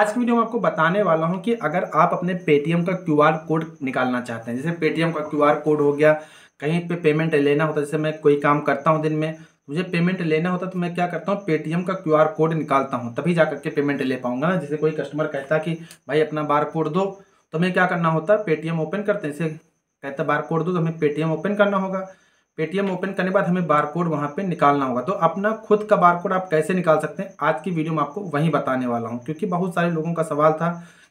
आज की वीडियो में आपको बताने वाला हूं कि अगर आप अपने पेटीएम का क्यूआर कोड निकालना चाहते हैं, जैसे पेटीएम का क्यूआर कोड हो गया, कहीं पे पेमेंट लेना होता है, जैसे मैं कोई काम करता हूं दिन में, मुझे पेमेंट लेना होता है तो मैं क्या करता हूं, पेटीएम का क्यूआर कोड निकालता हूं, तभी जा करके पेमेंट ले पाऊंगा ना। जैसे कोई कस्टमर कहता कि भाई अपना बार कोड दो, तो हमें क्या करना होता है, पेटीएम ओपन करते हैं, जैसे कहता बार कोड दो तो हमें पेटीएम ओपन करना होगा। पेटीएम ओपन करने के बाद हमें बार कोड वहाँ पे निकालना होगा। तो अपना खुद का बार कोड आप कैसे निकाल सकते हैं, आज की वीडियो में आपको वहीं बताने वाला हूँ, क्योंकि बहुत सारे लोगों का सवाल था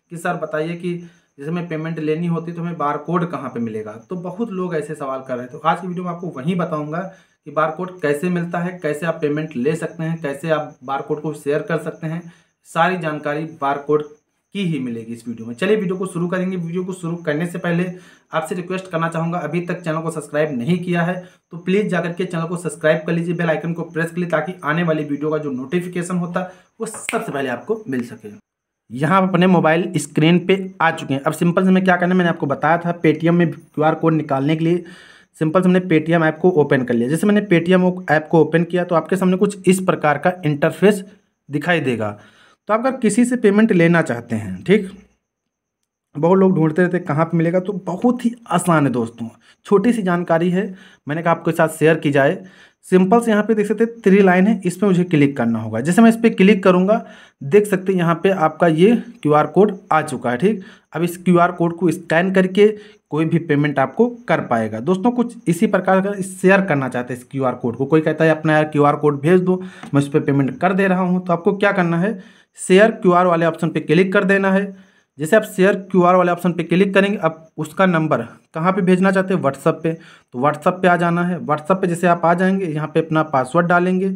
कि सर बताइए कि जैसे हमें पेमेंट लेनी होती तो हमें बार कोड कहाँ पे मिलेगा, तो बहुत लोग ऐसे सवाल कर रहे थे। तो आज की वीडियो में आपको वहीं बताऊँगा कि बार कोड कैसे मिलता है, कैसे आप पेमेंट ले सकते हैं, कैसे आप बार कोड को शेयर कर सकते हैं, सारी जानकारी बार कोड की ही मिलेगी इस वीडियो में। चलिए वीडियो को शुरू करेंगे। वीडियो को शुरू करने से पहले आपसे रिक्वेस्ट करना चाहूँगा, अभी तक चैनल को सब्सक्राइब नहीं किया है तो प्लीज़ जाकर के चैनल को सब्सक्राइब कर लीजिए, बेल आइकन को प्रेस कर लीजिए, ताकि आने वाली वीडियो का जो नोटिफिकेशन होता है वो सबसे पहले आपको मिल सके। यहाँ आप अपने मोबाइल स्क्रीन पर आ चुके हैं। अब सिंपल से हमें क्या करना है, मैंने आपको बताया था पेटीएम में क्यू आर कोड निकालने के लिए सिंपल से हमने पेटीएम ऐप को ओपन कर लिया। जैसे मैंने पेटीएम ऐप को ओपन किया तो आपके सामने कुछ इस प्रकार का इंटरफेस दिखाई देगा। तो आप अगर किसी से पेमेंट लेना चाहते हैं, ठीक, बहुत लोग ढूंढते रहते कहाँ पे मिलेगा, तो बहुत ही आसान है दोस्तों, छोटी सी जानकारी है, मैंने कहा आपके साथ शेयर की जाए। सिंपल से यहाँ पे देख सकते हैं 3 लाइन है, इस पर मुझे क्लिक करना होगा। जैसे मैं इस पर क्लिक करूँगा, देख सकते हैं यहाँ पे आपका ये क्यूआर कोड आ चुका है, ठीक। अब इस क्यूआर कोड को स्कैन करके कोई भी पेमेंट आपको कर पाएगा। दोस्तों कुछ इसी प्रकार का शेयर करना चाहते हैं इस क्यूआर कोड को, कोई कहता है अपना क्यूआर कोड भेज दो, मैं उस पर पेमेंट कर दे रहा हूँ, तो आपको क्या करना है, शेयर क्यूआर वाले ऑप्शन पे क्लिक कर देना है। जैसे आप शेयर क्यूआर वाले ऑप्शन पे क्लिक करेंगे, अब उसका नंबर कहाँ पे भेजना चाहते हैं, व्हाट्सएप पे, तो व्हाट्सएप पे आ जाना है। व्हाट्सएप पे जैसे आप आ जाएंगे, यहाँ पे अपना पासवर्ड डालेंगे,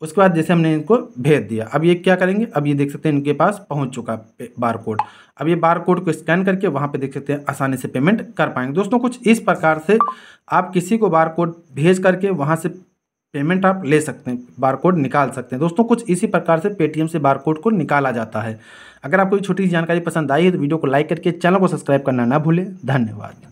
उसके बाद जैसे हमने इनको भेज दिया, अब ये क्या करेंगे, अब ये देख सकते हैं इनके पास पहुँच चुका बार कोड। अब ये बार कोड को स्कैन करके वहाँ पे देख सकते हैं आसानी से पेमेंट कर पाएंगे। दोस्तों कुछ इस प्रकार से आप किसी को बार कोड भेज करके वहाँ से पेमेंट आप ले सकते हैं, बार कोड निकाल सकते हैं। दोस्तों कुछ इसी प्रकार से पेटीएम से बार कोड को निकाला जाता है। अगर आपको ये छोटी सी जानकारी पसंद आई है तो वीडियो को लाइक करके चैनल को सब्सक्राइब करना ना भूलें। धन्यवाद।